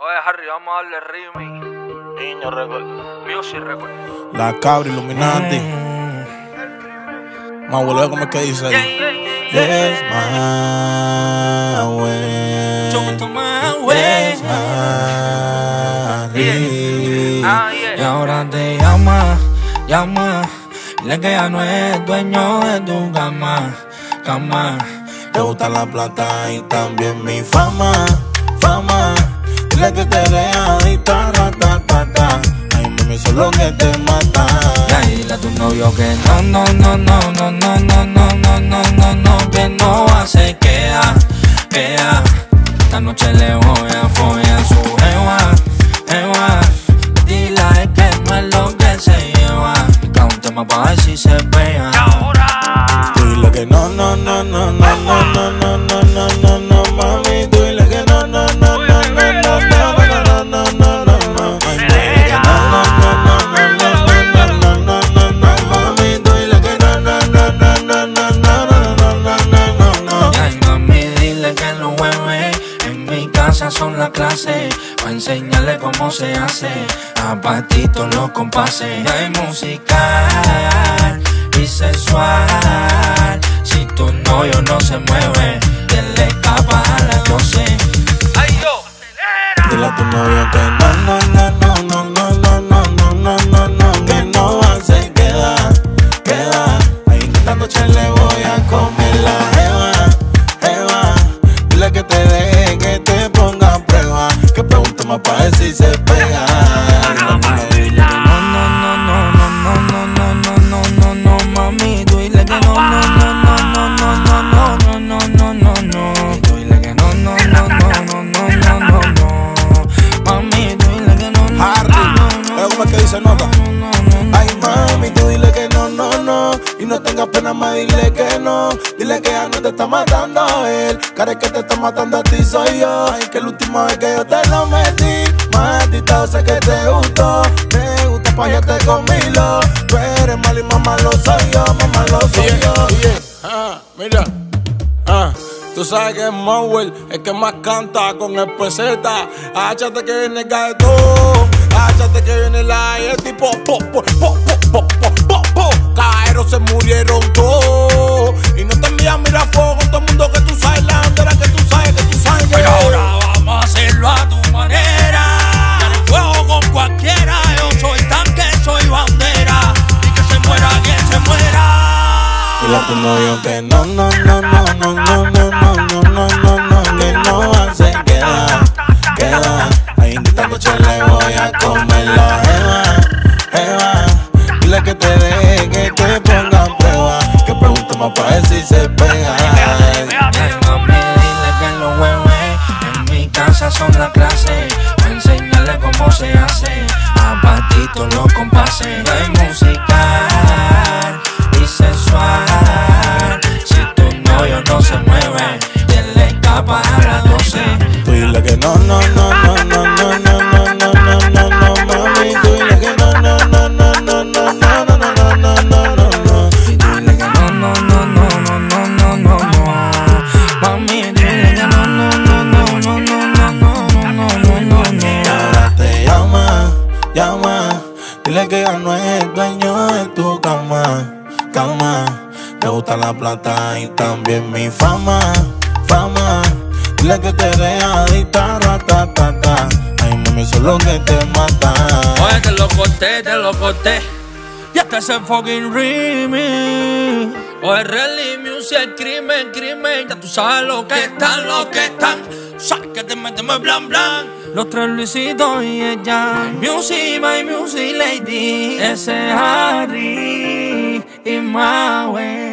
Oye, Harry, vamos a darle el ritmo. Niño Record, Music Record. La cabra iluminante. Más vuelve como es que dice. Yes, my way. Yes, my way. Y ahora te llama, llama. Dile que ya no es dueño de tu cama, cama. Te gusta la plata y también mi fama, fama. Dile que te deja adicta, ratatata. Ay, mami, eso es lo que te mata. Y dile a tu novio que no, no, no, no, no, no, no, no, no, no, no, no, que no hace queda, queda. Esta noche le voy a follar su jeva, jeva. Dile que no es lo que se lleva. Pica un tema pa' ver si se pega. Dile que no, no, no, no, no, no, no, no, no, no, no, no, mami. Dile que no, no, no, no. Son la clase, pa' enseñarle cómo se hace. A patitos los compases. No hay musical y sensual. Si tu novio no se mueve, denle escapa a la cose. Ay, yo, acelera. Dile a tu novio que no, no, no, no, no, no, no, no, no, no, no, no, que no hace queda, queda. Ahí esta noche le voy a comer la jeva, jeva. Dile que te deje que te más pa' ver si se pega. Dile que no, no, no, no, no, no, no, no, no, no, no, mami. Dile que no, no, no, no, no, no, no, no, no, no, no, no. Dile que no, no, no, no, no, no, no, no, mami. Dile que no, no. Harry, ¿cómo es que dice nota? Ay, mami, tú dile que no, no, no. Y no tengas pena más, dile que no. Dile que ya no te está matando él. Cara, el que te está matando a ti soy yo. Ay, que la última vez que yo te lo metí, maldita, o sea que te gustó. Te gusta payarte conmigo. Tú eres mal y mamá lo soy yo, mamá lo soy yo. Oye, mira, tú sabes que es Mowell, el que más canta con el PZ. Háchate que viene el gato. Háchate que viene la y el tipo po, po, po, po, po, po, po. Caeros se murieron todos. Y no te envías, mira fuego. Todo el mundo que tú sabes, la bandera que tú sabes, que tú sabes. Pero ahora vamos a hacerlo a tu manera. Ya no juego con cualquiera. Yo soy tanque, soy bandera. Y que se muera quien se muera. Y la tu novio que no, no, no, no, no, no, no, no, no, no, no, no, que no hace queda, queda. Esta noche le voy a comer la jeva, jeva. Dile que te deje, que te pongan prueba. Que pregunta más pa' ver si se pega. Ay, mami, dile que los hueves en mi casa son la clase. Pa' enseñarle cómo se hace. A patitos los compases. No hay musical y sensual. Si tu novio no se mueve, denle escapa a las 12. Tú dile que no, no, no, no, no, no. Que ya no es dueño de tu cama, cama. Te gusta la plata y también mi fama, fama. Dile que te deja adicta, ratatata. Ay, mami, eso es lo que te mata. Oye, te lo corté, y este es el fucking remix. Oye, Rally Music, el crimen, crimen. Ya tú sabes lo que están, lo que están. Sabes que te metemos blan, blan. Los tres Luisitos y ella. Music, my music lady. Ese Harry y Mawe.